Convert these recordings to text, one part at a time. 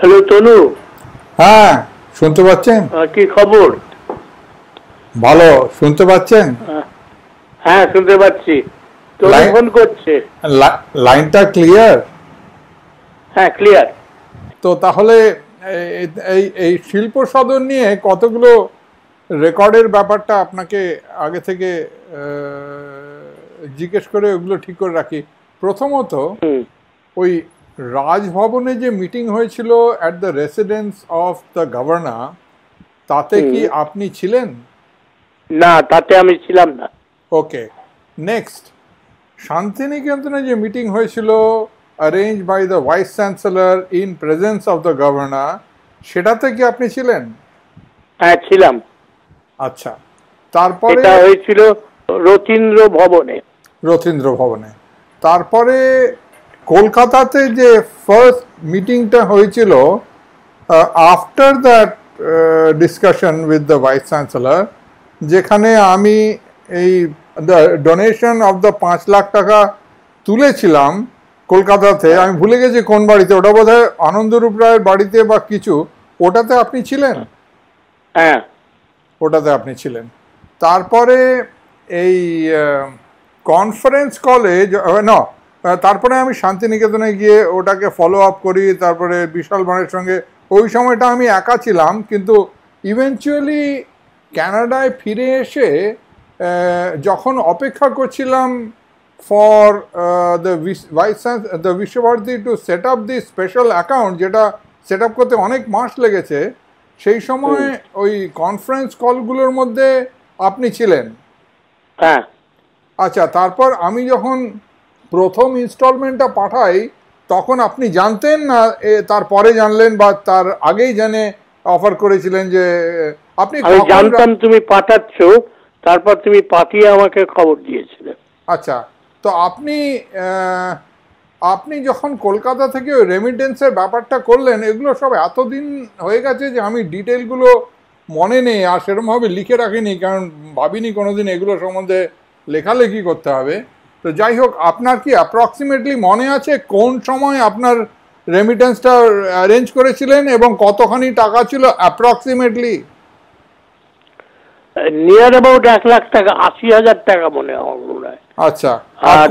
Hello তনু। হ্যাঁ শুনতে পাচ্ছেন? কি খবর? ভালো। শুনতে পাচ্ছেন? হ্যাঁ শুনতে পাচ্ছি। তনু ফোন করছে। লাইনটা ক্লিয়ার? হ্যাঁ ক্লিয়ার। তো তাহলে এই এই শিল্প সদন নিয়ে কতগুলো রেকর্ডের ব্যাপারটা আপনাকে আগে থেকে জিজ্ঞেস করে ওগুলো ঠিক করে রাখি। প্রথমত ওই রাজভবনে যে মিটিং হয়েছিল at the residence of the governor, তাতে কি আপনি ছিলেন? না, তাতে আমি ছিলাম না। ওকে। নেক্সট, শান্তিনিকেতনে যে মিটিং হয়েছিল arrange by the vice chancellor in presence of the governor, সেটাতে কি আপনি ছিলেন? হ্যাঁ ছিলাম। আচ্ছা, তারপরে এটা হয়েছিল রথীন্দ্র ভবনে। রথীন্দ্র ভবনে। তারপরে কলকাতাতে যে ফার্স্ট মিটিংটা হয়েছিল after that discussion with the vice chancellor, যেখানে আমি এই ডোনেশন অফ দ্য 5 লাখ টাকা তুলেছিলাম কলকাতাতে, আমি ভুলে গেছি কোন বাড়িতে, ওটা বোধ হয় আনন্দরূপ রায়ের বাড়িতে বা কিছু, ওটাতে আপনি ছিলেন? হ্যাঁ ওটাতে আপনি ছিলেন। তারপরে এই কনফারেন্স কলেজ না, তারপরে আমি শান্তিনিকেতনে গিয়ে ওটাকে ফলো আপ করি, তারপরে বিশাল ভাঁড়ের সঙ্গে ওই সময়টা আমি একা ছিলাম, কিন্তু ইভেনচুয়ালি কানাডায় ফিরে এসে যখন অপেক্ষা করছিলাম for the Visva Bharati to set up the special account, যেটা সেট আপ করতে অনেক মাস লেগেছে, সেই সময় ওই কনফারেন্স কলগুলোর মধ্যে আপনি ছিলেন? হ্যাঁ। আচ্ছা, তারপর আমি যখন প্রথম ইনস্টলমেন্টটা পাঠাই তখন আপনি জানতেন না, তারপরে জানলেন বা তার আগেই জেনে অফার করেছিলেন যে আপনি? আমি জানতাম তুমি পাঠাচ্ছ, তারপর তুমি পাঠিয়ে আমাকে খবর দিয়েছিলে। আচ্ছা, তো আপনি আপনি যখন কলকাতা থেকে ওই রেমিটেন্সের ব্যাপারটা করলেন, এগুলো সব এতদিন হয়ে গেছে যে আমি ডিটেলগুলো মনে নেই আর সেরকমভাবে লিখে রাখিনি, কারণ ভাবিনি কোনোদিন এগুলো সম্বন্ধে লেখালেখি করতে হবে। তো যাই হোক, আপনার কি অ্যাপ্রক্সিমেটলি মনে আছে কোন সময় আপনার রেমিটেন্সটা অ্যারেঞ্জ করেছিলেন এবং কতখানি টাকা ছিল অ্যাপ্রক্সিমেটলি? নিয়ার অ্যাবাউট 1 লাখ টাকা, 80,000 টাকা মনে হয়। আচ্ছা, আর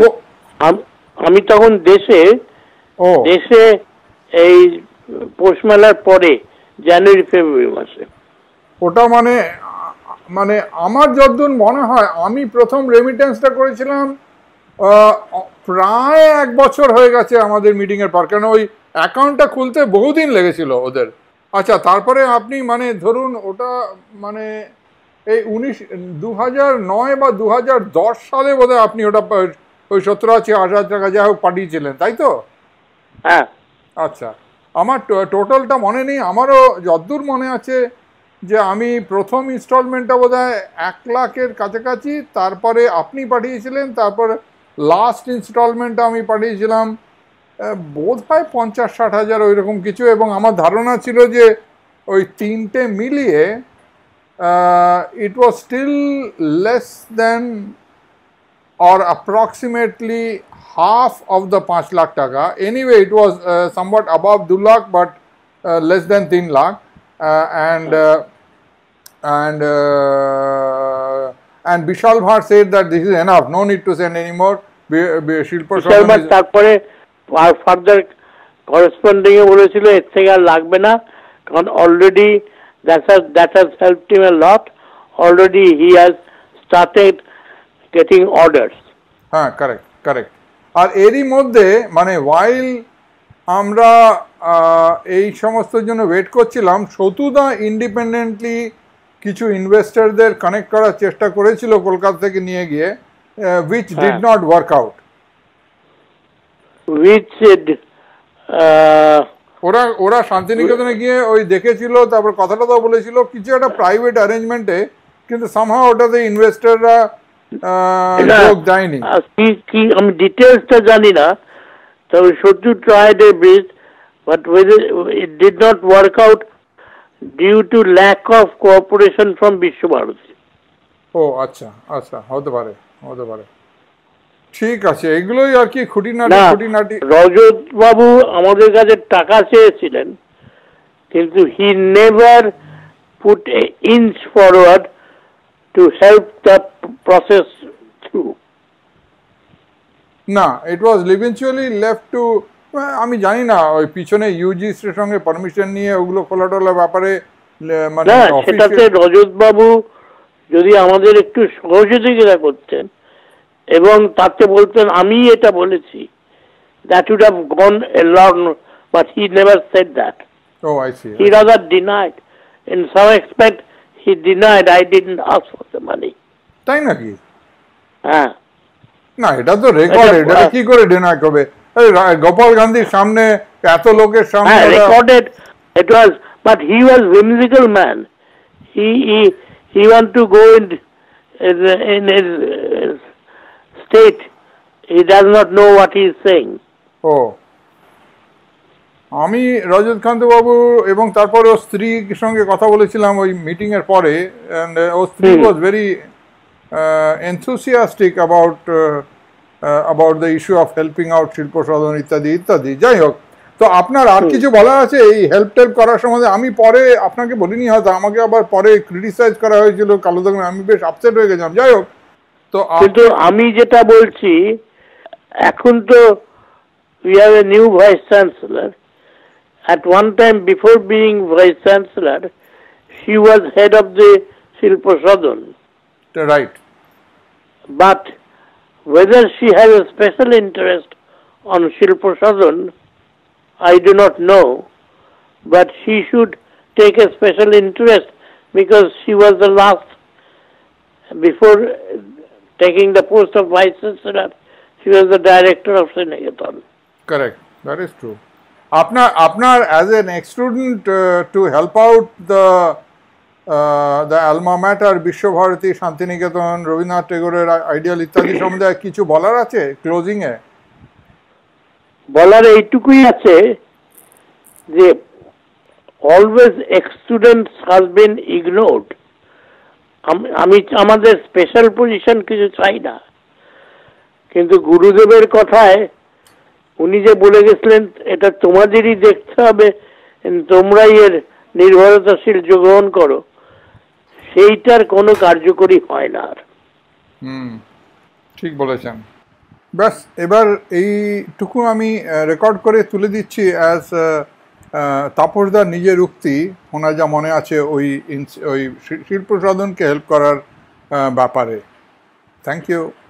আমি তখন দেশে দেশে এই পৌষ মেলার পরে জানুয়ারি ফেব্রুয়ারি মাসে, ওটা মানে মানে আমার যতদূর মনে হয় আমি প্রথম রেমিটেন্সটা করেছিলাম প্রায় 1 বছর হয়ে গেছে আমাদের মিটিংয়ের পর, কারণ ওই অ্যাকাউন্টটা খুলতে বহুদিন লেগেছিল ওদের। আচ্ছা, তারপরে আপনি মানে ধরুন ওটা মানে এই 2009 বা 2010 সালে বোধহয় আপনি ওটা ওই 17-80 হাজার টাকা যা হোক পাঠিয়েছিলেন, তাই তো? হ্যাঁ। আচ্ছা, আমার টোটালটা মনে নেই। আমারও যতদূর মনে আছে যে আমি প্রথম ইনস্টলমেন্টটা বোধহয় 1 লাখের কাছাকাছি, তারপরে আপনি পাঠিয়েছিলেন, তারপর লাস্ট ইনস্টলমেন্টটা আমি পাঠিয়েছিলাম বোধ হয় 50-60 হাজার ওই রকম কিছু, এবং আমার ধারণা ছিল যে ওই তিনটে মিলিয়ে it was still less than or approximately half of the 5 lakh taka. Anyway, it was somewhat above 2 lakh but less than 3 lakh. And Vishal Bhand said that this is enough, no need to send any more. Shilpa Sadan তারপরে further corresponding এ বলেছিল এর থেকে আর লাগবে না, কারণ already that has helped him a lot. Already he has started getting orders. হ্যাঁ, correct, correct. আর এরই মধ্যে মানে while আমরা এই সমস্তর জন্য ওয়েট করছিলাম, শতুদা ইন্ডিপেন্ডেন্টলি কিছু ইনভেস্টরদের কানেক্ট করার চেষ্টা করেছিল কলকাতা থেকে নিয়ে গিয়ে, which did not work out. ওরা শান্তিনিকেতনে গিয়ে ওই দেখেছিল, তারপর কথাটা তো বলেছিল কিছু একটা প্রাইভেট অ্যারেঞ্জমেন্টে, কিন্তু সামহাও ওটাতে ইনভেস্টররা যোগ দেয়নি। কি আমি ডিটেলসটা জানি না, তবে শত্রু tried a bridge, but whether it did not work out due to lack of cooperation from Vishva-Bharati. Oh acha acha, hote pare. ঠিক আছে, এগুলোই আর কি খুঁটিনাটি। Rajat Babu আমাদের কাছে টাকা চেয়েছিলেন, Kintu he never put an inch forward to help the process through. No, it was eventually left to. আমি জানি না ওই পিছনে ইউজিসির সঙ্গে পারমিশন নিয়ে ওগুলো ফলাটলা ব্যাপারে মানে সেটাতে রজত বাবু যদি আমাদের একটু সহযোগিতা করতেন এবং তাতে বলতেন আমি এটা বলেছি that would have gone along, but he never said that. Oh, I see. He rather denied. In some respect, he denied. I didn't ask for the money. তাই নাকি? হ্যাঁ, না এটা তো রেকর্ড, এটা কি করে ডিনাই করবে? Gopal Gandhi's samne, eto loker samne recorded. It was, but he was whimsical man. He wanted to go in his state. He does not know what he is saying. Oh. Ami Rajat Kanti Babu ebong tarpor o stri shonge kotha bolechhilam oi meeting er pore, and o stri was very enthusiastic about the issue of helping out Silpa Sadan ittadi ittadi. Jai hok. So, apnar ar kichu bola ache help korar somoy ami pore apnake bolini hoy, amake abar pore criticize kora hoyechilo kalo dogme, ami besh upset hoye gelam. Jai hok. To kintu ami jeta bolchi ekhon to we have a new Vice-Chancellor. At one time, before being Vice-Chancellor, she was head of the Silpa Sadan. Right. But whether she has a special interest on Silpa Sadan, I do not know, but she should take a special interest because she was the last, before taking the post of Vice-Chancellor, she was the director of Seneyatran. Correct, that is true. Apnar as an ex-student to help out the alma mater Vishva-Bharati, Shantini Ketan, Rabinath Tregor ideal ইত্যাদি সম্বন্ধে কিছু বলার আছে closing এ? বলার এইটুকুই আছে যে always ex students has been ignored. আমি আমাদের স্পেশাল পজিশন কিছু চাই না, কিন্তু গুরুদেবের কথায় উনি যে বলে গেছিলেন এটা তোমাদেরই দেখতে হবে, তোমরাই এর নির্ভরতাশীল গ্রহণ করো, সেইটার কোনো কার্যকরী হয় না। ঠিক বলেছেন। ব্যাস এবার এইটুকু আমি রেকর্ড করে তুলে দিচ্ছি অ্যাজ তাপসদার নিজের উক্তি, ওনার যা মনে আছে ওই Silpa Sadanকে হেল্প করার ব্যাপারে। Thank you.